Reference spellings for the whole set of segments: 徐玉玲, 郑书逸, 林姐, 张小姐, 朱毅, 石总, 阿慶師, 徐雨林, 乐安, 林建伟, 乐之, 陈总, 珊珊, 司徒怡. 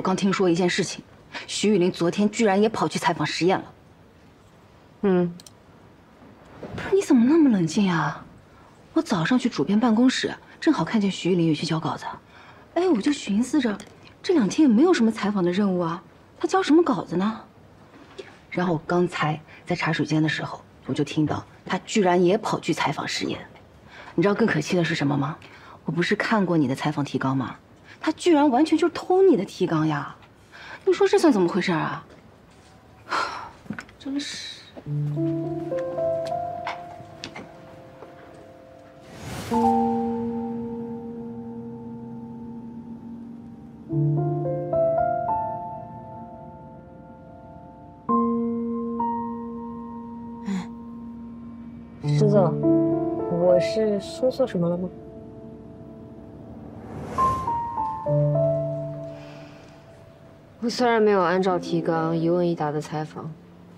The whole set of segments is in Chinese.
我刚听说一件事情，徐雨林昨天居然也跑去采访实验了。嗯，不是你怎么那么冷静呀？我早上去主编办公室，正好看见徐雨林也去交稿子。哎，我就寻思着，这两天也没有什么采访的任务啊，他交什么稿子呢？然后我刚才在茶水间的时候，我就听到他居然也跑去采访实验。你知道更可气的是什么吗？我不是看过你的采访提纲吗？ 他居然完全就是偷你的提纲呀！你说这算怎么回事啊？真是。石总，我是说错什么了吗？ 我虽然没有按照提纲一问一答的采访，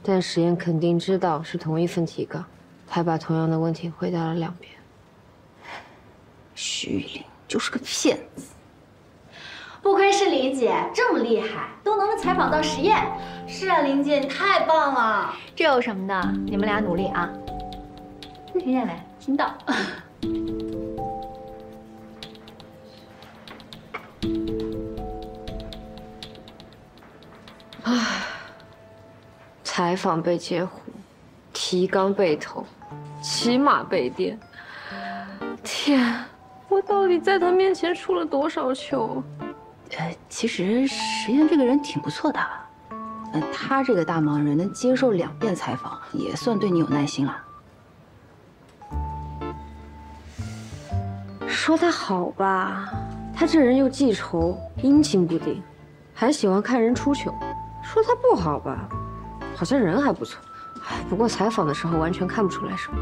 但实验肯定知道是同一份提纲，他把同样的问题回答了两遍。徐雨林就是个骗子，不愧是林姐这么厉害，都能采访到实验。是啊，林姐你太棒了，这有什么的？你们俩努力啊！林建伟，听到。唉，采访被截胡，提纲被偷，骑马被电，天，我到底在他面前出了多少糗？其实实验这个人挺不错的，他这个大忙人能接受两遍采访，也算对你有耐心了。说他好吧，他这人又记仇，阴晴不定，还喜欢看人出糗。 说他不好吧，好像人还不错，哎，不过采访的时候完全看不出来什么。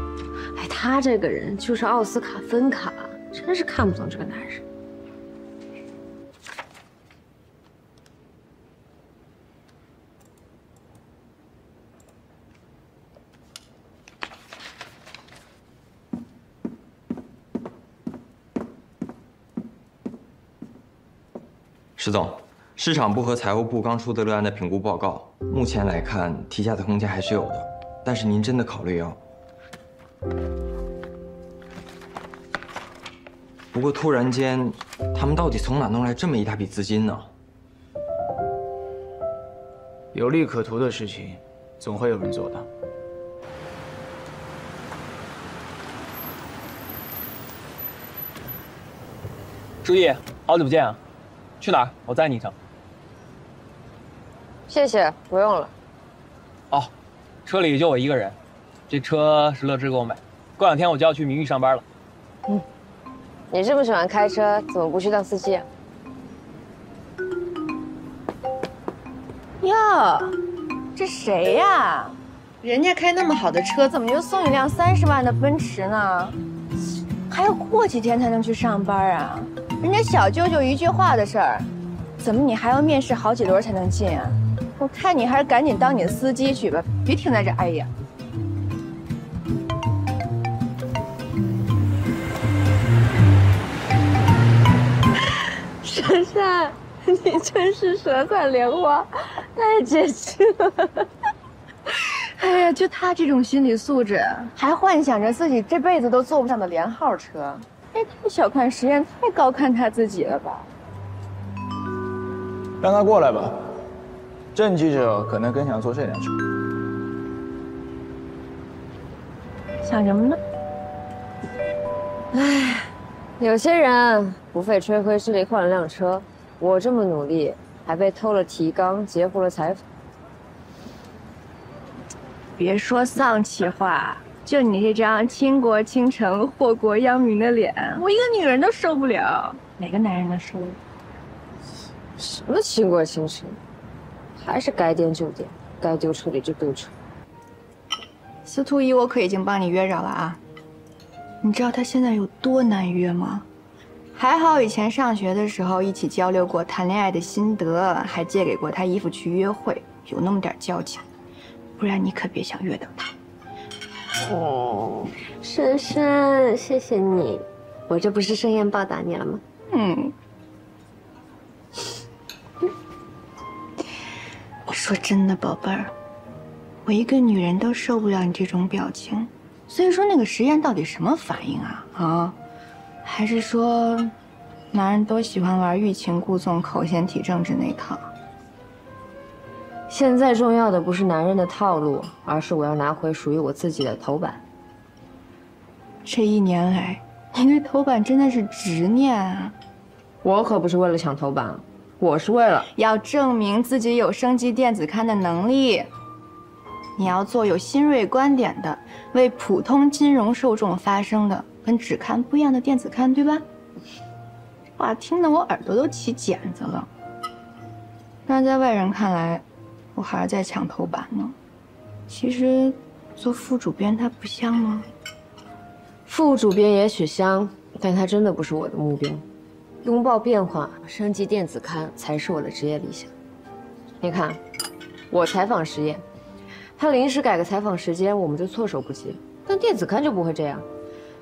哎，他这个人就是奥斯卡分卡，真是看不懂这个男人。石总。 市场部和财务部刚出的乐安的评估报告，目前来看提价的空间还是有的，但是您真的考虑要？不过突然间，他们到底从哪弄来这么一大笔资金呢？有利可图的事情，总会有人做的。朱毅，好久不见啊！去哪儿？我载你一程。 谢谢，不用了。哦，车里就我一个人，这车是乐之给我买。过两天我就要去名誉上班了。嗯，你这么喜欢开车，怎么不去当司机啊？哟，这谁呀？人家开那么好的车，怎么就送一辆30万的奔驰呢？还要过几天才能去上班啊？人家小舅舅一句话的事儿，怎么你还要面试好几轮才能进啊？ 我看你还是赶紧当你的司机去吧，别停在这碍眼。珊珊，你真是舌灿莲花，太解气了。哎呀，就他这种心理素质，还幻想着自己这辈子都坐不上的连号车，哎，太小看实验，太高看他自己了吧？让他过来吧。 正记者可能更想坐这辆车，想什么呢？唉，有些人不费吹灰之力换了辆车，我这么努力，还被偷了提纲，截胡了采访。别说丧气话，就你这张倾国倾城、祸国殃民的脸，我一个女人都受不了，哪个男人能受得了？什么倾国倾城？ 还是该颠就颠，该丢车里就丢车。司徒怡，我可已经帮你约着了啊！你知道他现在有多难约吗？还好以前上学的时候一起交流过谈恋爱的心得，还借给过他衣服去约会，有那么点交情。不然你可别想约到他。哦，珊珊，谢谢你，我这不是盛宴报答你了吗？嗯。说真的，宝贝儿，我一个女人都受不了你这种表情。所以说那个实验到底什么反应啊？啊，还是说，男人都喜欢玩欲擒故纵、口嫌体正直那套？现在重要的不是男人的套路，而是我要拿回属于我自己的头版。这一年来，你对头版真的是执念啊！我可不是为了抢头版。 我是为了要证明自己有升级电子刊的能力，你要做有新锐观点的，为普通金融受众发声的，跟纸刊不一样的电子刊，对吧？哇，听得我耳朵都起茧子了。但是在外人看来，我还是在抢头版呢。其实，做副主编它不香吗？副主编也许香，但它真的不是我的目标。 拥抱变化，升级电子刊才是我的职业理想。你看，我采访实验，他临时改个采访时间，我们就措手不及。但电子刊就不会这样，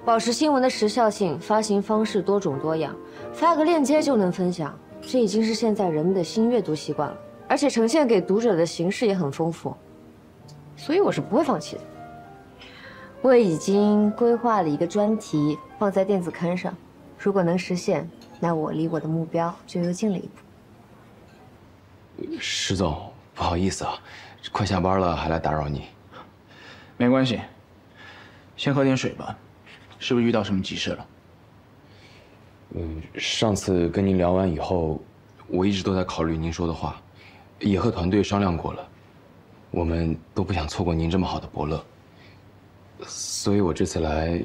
保持新闻的时效性，发行方式多种多样，发个链接就能分享，这已经是现在人们的新阅读习惯了。而且呈现给读者的形式也很丰富，所以我是不会放弃的。我已经规划了一个专题放在电子刊上，如果能实现。 那我离我的目标就又近了一步。石总，不好意思啊，快下班了还来打扰你。没关系，先喝点水吧。是不是遇到什么急事了？上次跟您聊完以后，我一直都在考虑您说的话，也和团队商量过了，我们都不想错过您这么好的伯乐，所以我这次来。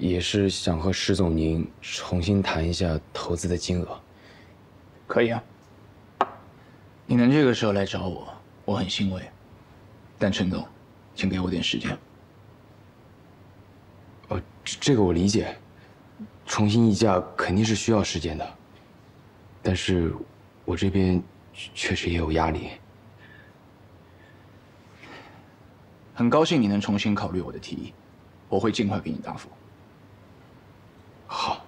也是想和石总您重新谈一下投资的金额，可以啊。你能这个时候来找我，我很欣慰。但陈总，请给我点时间。这个我理解，重新议价肯定是需要时间的，但是我这边确实也有压力。很高兴你能重新考虑我的提议，我会尽快给你答复。 好。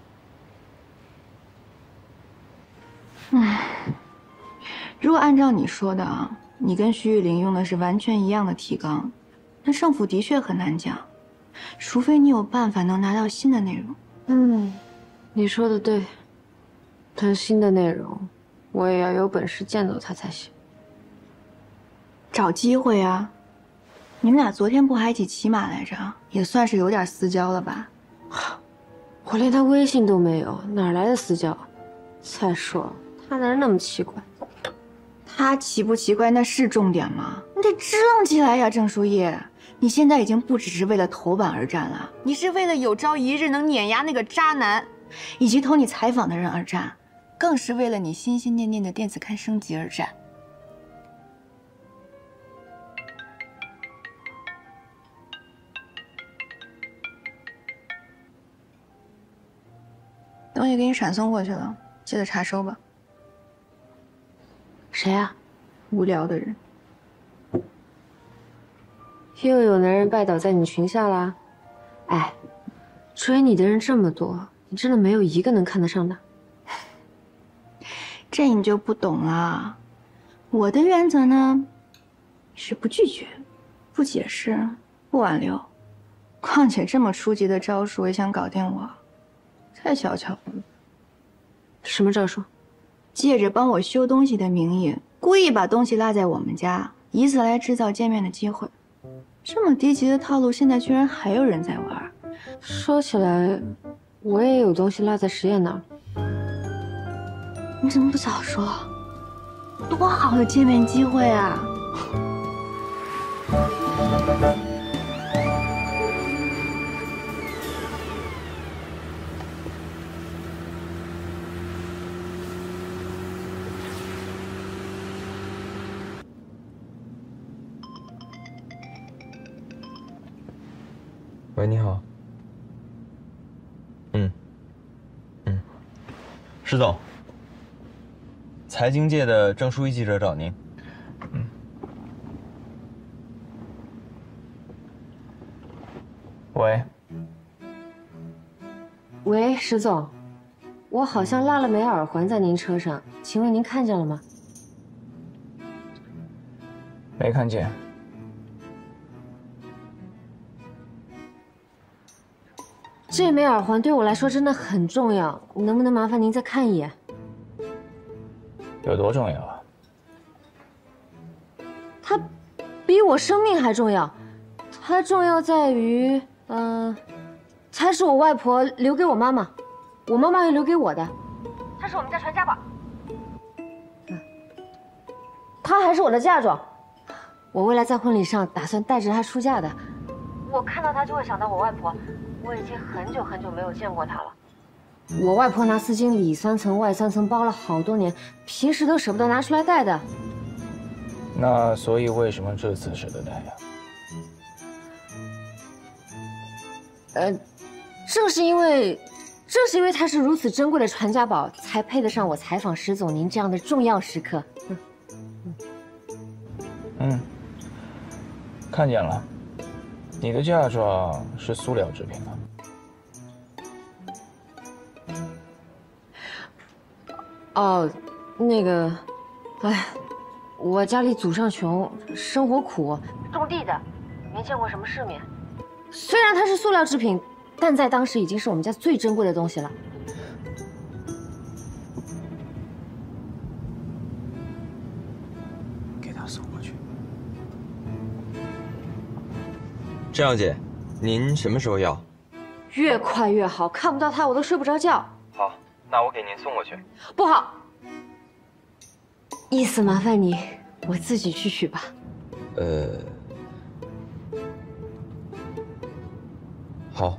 如果按照你说的啊，你跟徐玉玲用的是完全一样的提纲，那胜负的确很难讲，除非你有办法能拿到新的内容。嗯，你说的对，但新的内容，我也要有本事见到他才行。找机会啊！你们俩昨天不还一起骑马来着？也算是有点私交了吧？ 我连他微信都没有，哪来的私交？再说他男人那么奇怪，他奇不奇怪那是重点吗？你得支棱起来呀，郑书逸！你现在已经不只是为了头版而战了，你是为了有朝一日能碾压那个渣男，以及投你采访的人而战，更是为了你心心念念的电子刊升级而战。东西给你闪送过去了，记得查收吧。谁啊？无聊的人。又有男人拜倒在你裙下啦？哎，追你的人这么多，你真的没有一个能看得上的？这你就不懂了。我的原则呢，是不拒绝、不解释、不挽留。况且这么初级的招数也想搞定我？ 太小瞧我了。什么招数？借着帮我修东西的名义，故意把东西落在我们家，以此来制造见面的机会。这么低级的套路，现在居然还有人在玩。说起来，我也有东西落在实验那儿。你怎么不早说？多好的见面机会啊！喂，你好。石总，财经界的郑书逸记者找您。喂。喂，石总，我好像落了枚耳环在您车上，请问您看见了吗？没看见。这枚耳环对我来说真的很重要，能不能麻烦您再看一眼？有多重要啊？它比我生命还重要，它重要在于，它是我外婆留给我妈妈，我妈妈又留给我的，它是我们家传家宝。 它还是我的嫁妆，我未来在婚礼上打算带着它出嫁的。我看到它就会想到我外婆，我已经很久没有见过她了。我外婆拿丝巾里三层外三层包了好多年，平时都舍不得拿出来戴的。那所以为什么这次舍得戴呀？正是因为它是如此珍贵的传家宝，才配得上我采访石总您这样的重要时刻。 嗯，看见了，你的嫁妆是塑料制品啊。哦，那个，哎，我家里祖上穷，生活苦，种地的，没见过什么世面。虽然它是塑料制品，但在当时已经是我们家最珍贵的东西了。 张小姐，您什么时候要？越快越好，看不到它我都睡不着觉。好，那我给您送过去。不好，意思麻烦你，我自己去取吧。好。